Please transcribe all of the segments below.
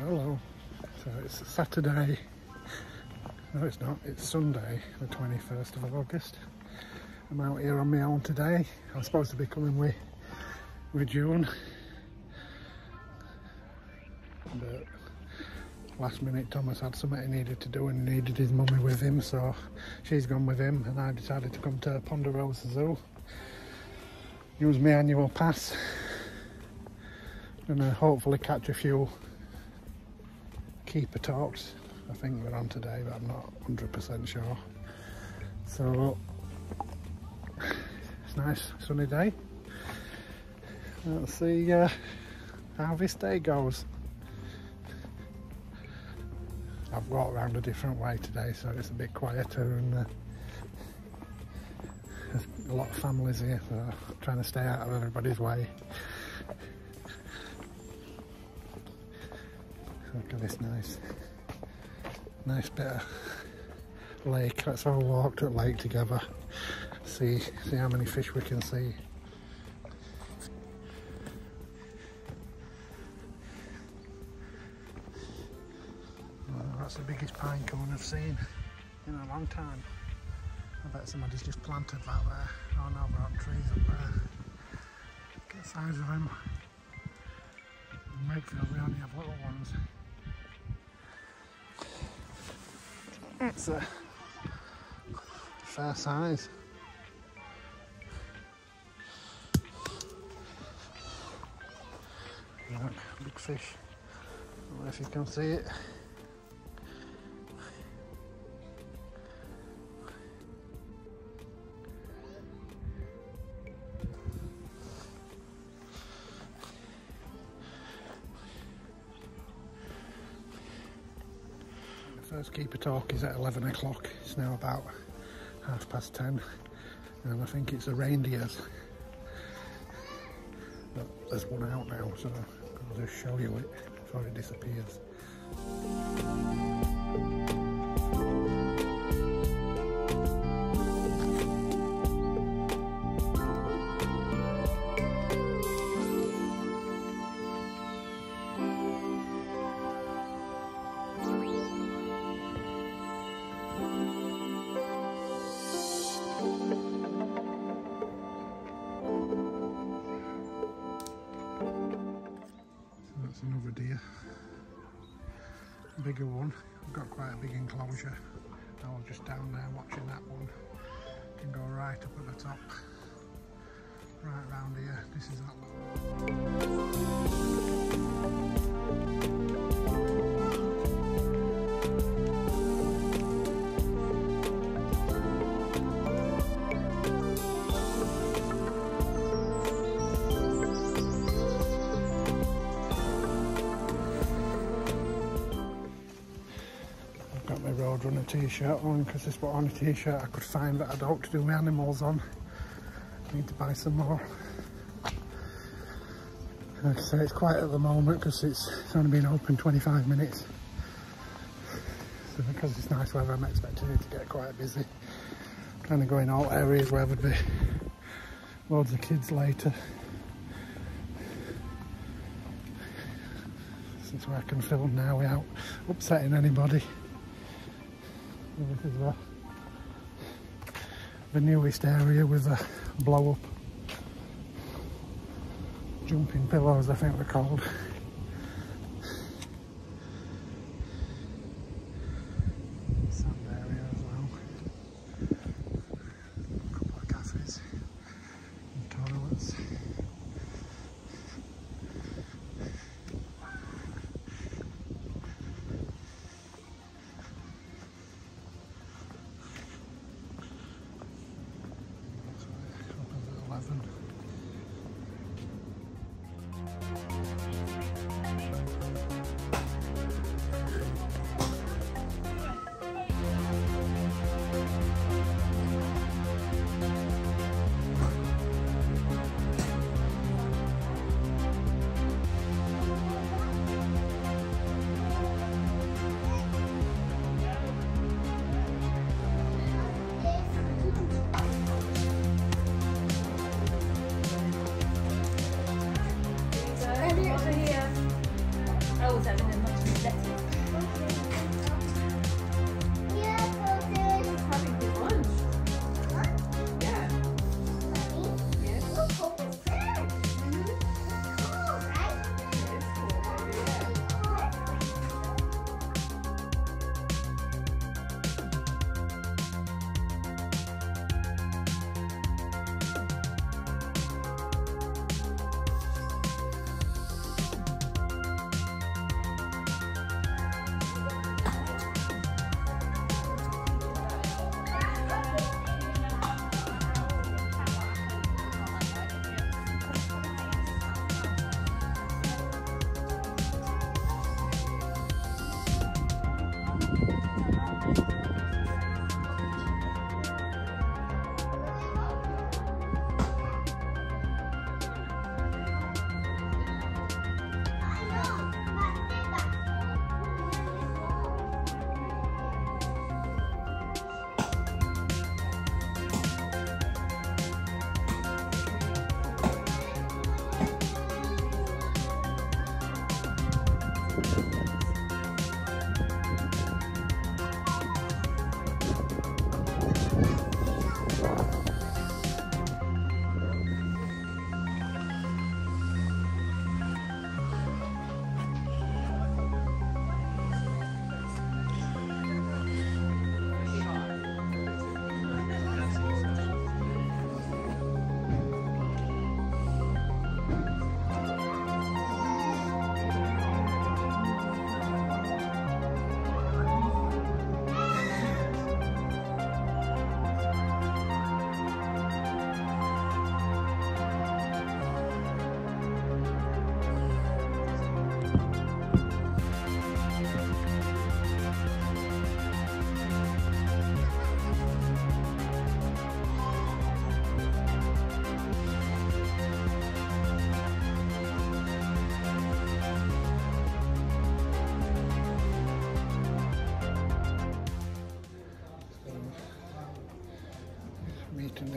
Hello. So it's Saturday. No, it's not. It's Sunday, the 21st of August. I'm out here on my own today. I'm supposed to be coming with June, but last minute Thomas had something he needed to do and he needed his mummy with him, so she's gone with him and I decided to come to Ponderosa Zoo. Use my annual pass and hopefully catch a few keeper talks. I think we're on today, but I'm not 100% sure. So it's a nice sunny day. Let's see how this day goes. I've walked around a different way today, so it's a bit quieter, and there's a lot of families here, so I'm trying to stay out of everybody's way. Look at this nice bit of lake. Let's all walk to the lake together, see how many fish we can see. That's the biggest pine cone I've seen in a long time. I bet somebody's just planted that there. Oh no, we're on trees up there. Look at the size of them. In Wakefield we only have little ones. It's a fair size. Look, big fish. I don't know if you can see it. First keeper talk is at 11 o'clock. It's now about 10:30, and I think it's the reindeers. But there's one out now, so I'll just show you it before it disappears. Another deer, bigger one. We've got quite a big enclosure. I was just down there watching that one. You can go right up at the top, right round here. This is that roadrunner t-shirt on, because this was on a t-shirt I could find that I don't do my animals on. I need to buy some more. Like I say, it's quiet at the moment because it's only been open 25 minutes. So because it's nice weather, I'm expecting it to get quite busy. I'm trying to go in all areas where there'd be loads of kids later. This is where I can film now without upsetting anybody. This is the newest area with the blow-up jumping pillows, I think they're called. Sand area as well. A couple of cafes and toilets.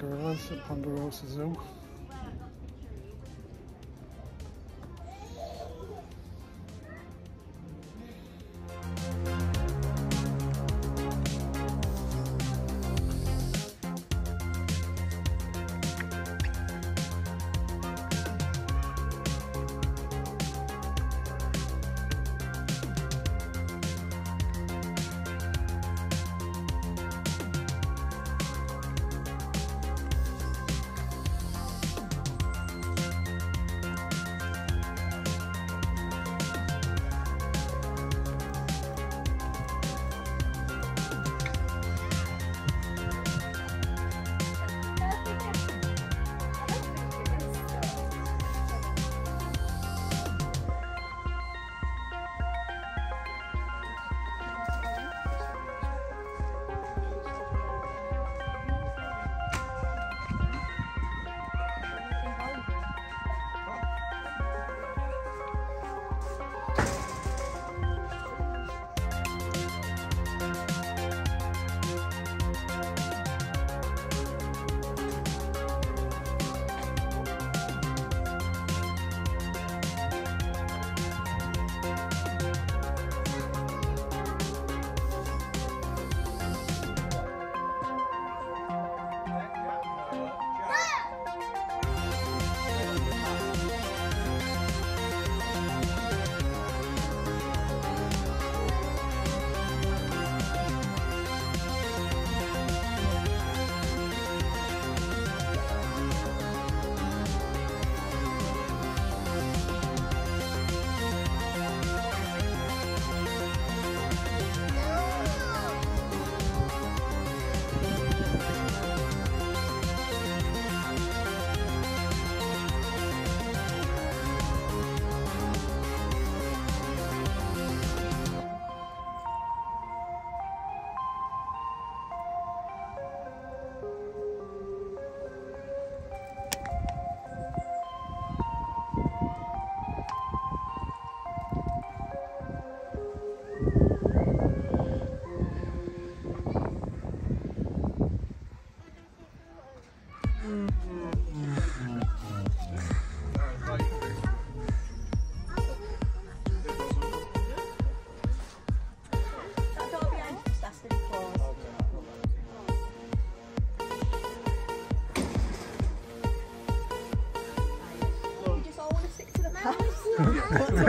gorillas at Ponderosa Zoo.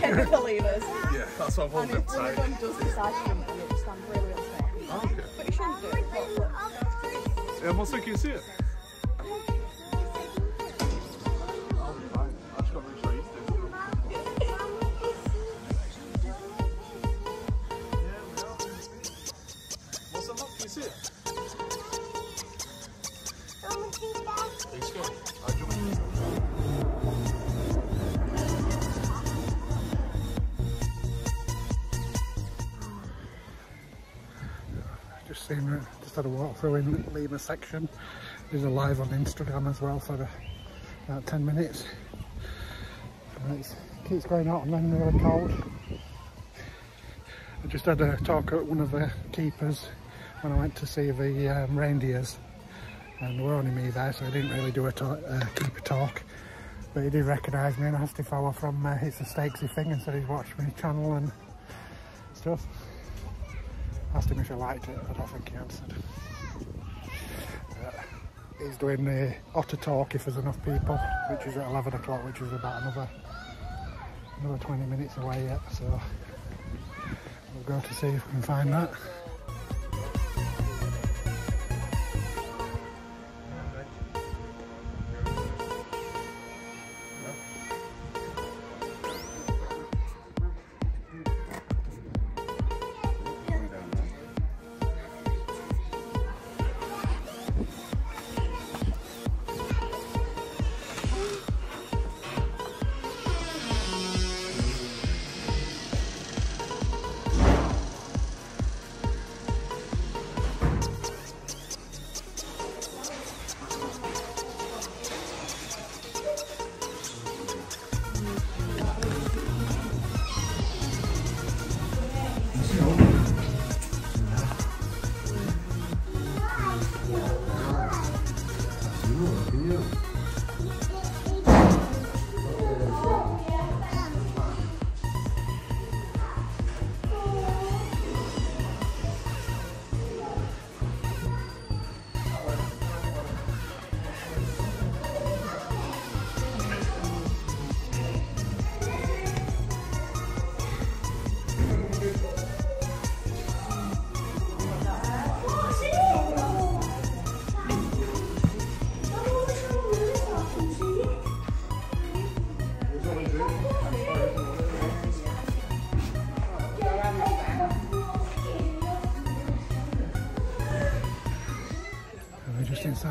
Chemical levers. Yeah, that's what I'm holding tight. When one does decide to jump, it'll stand really well there. Okay. But it shouldn't do it. Yeah, I'm also can see it. Just had a walk through in Lima section. There's a live on Instagram as well for about 10 minutes. And it keeps going out and then really cold. I just had a talk at one of the keepers when I went to see the reindeers, and there were only me there, so I didn't really do a keeper talk. But he did recognise me and asked if I were from It's a Steaksy thing, and said he'd watched my channel and stuff. Asked him if he liked it, I don't think he answered. He's doing the otter talk if there's enough people, which is at 11 o'clock, which is about another 20 minutes away yet, so we'll go to see if we can find that.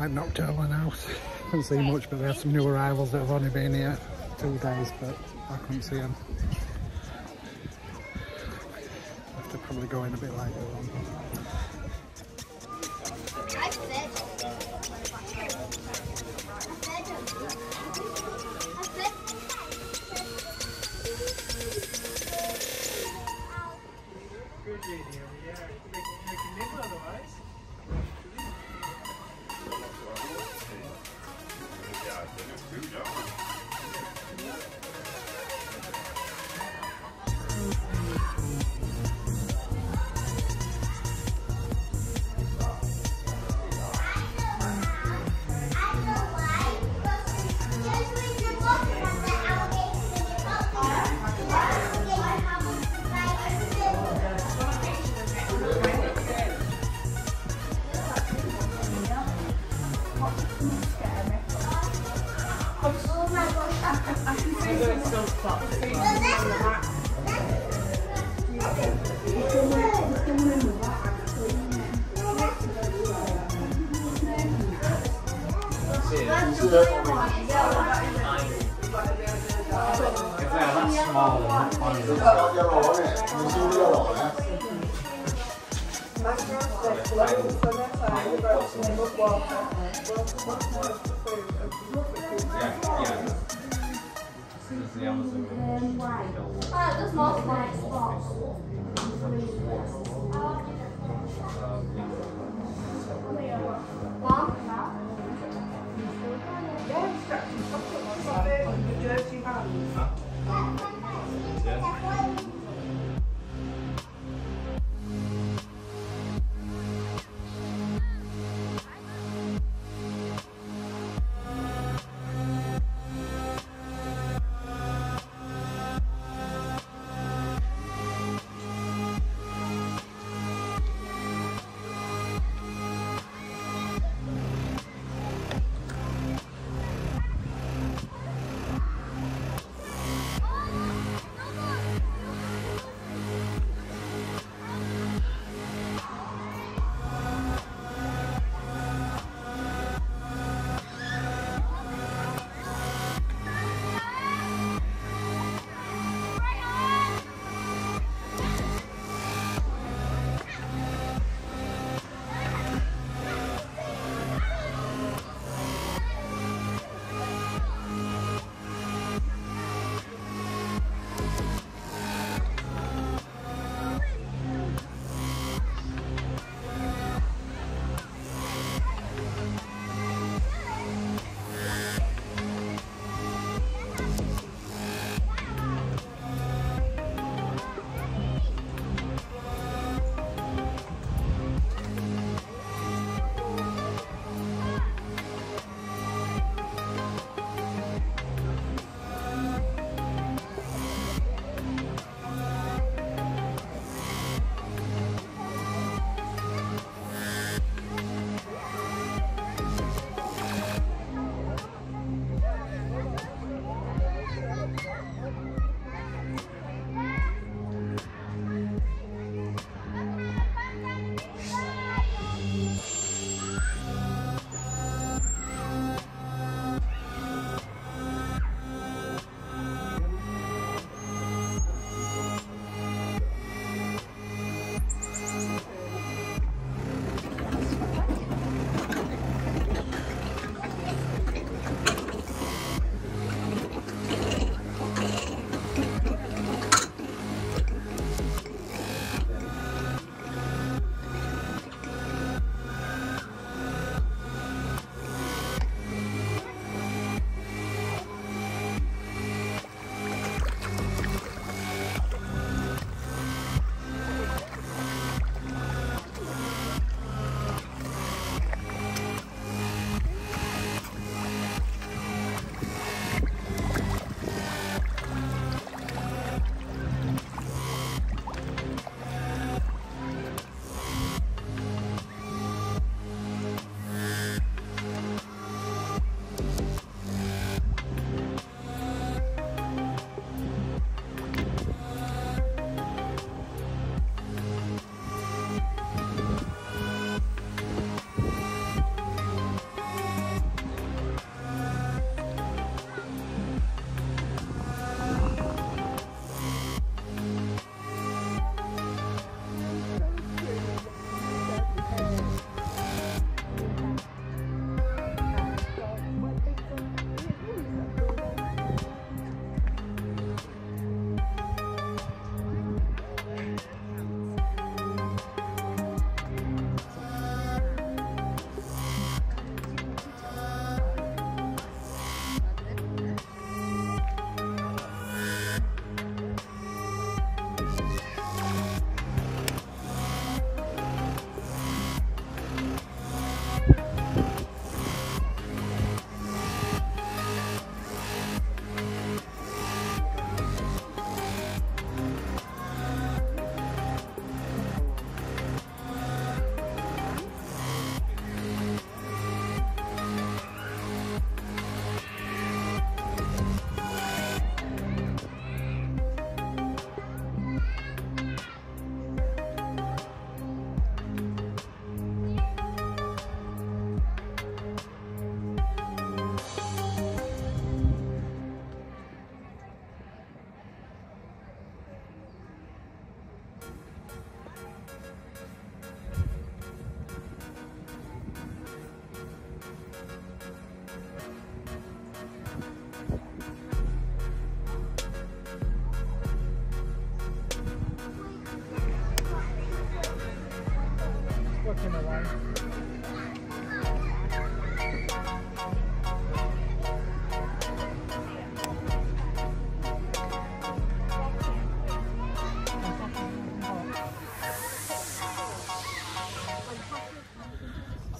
I'm not telling out. I haven't seen much, but there's some new arrivals that have only been here 2 days, but I couldn't see them. I have to probably go in a bit later on.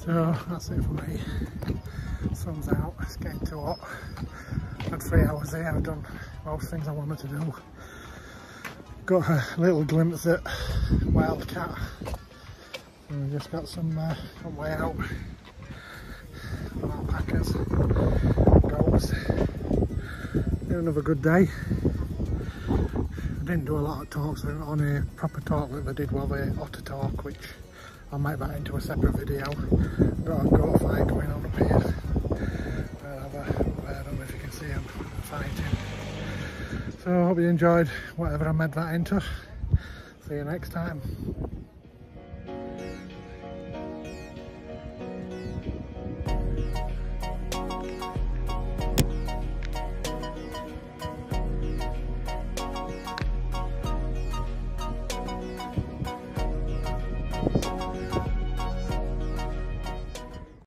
So that's it for me. Sun's out, it's getting too hot. Had 3 hours here, I've done most things I wanted to do. Got a little glimpse at wildcat. And we've just got some way out. Alpacas, goats. Another good day. I didn't do a lot of talks on a proper talk that I did while the otter talk, which I'll make that into a separate video. Got a goat fight going on up here. I don't know if you can see them fighting. So I hope you enjoyed whatever I made that into. See you next time.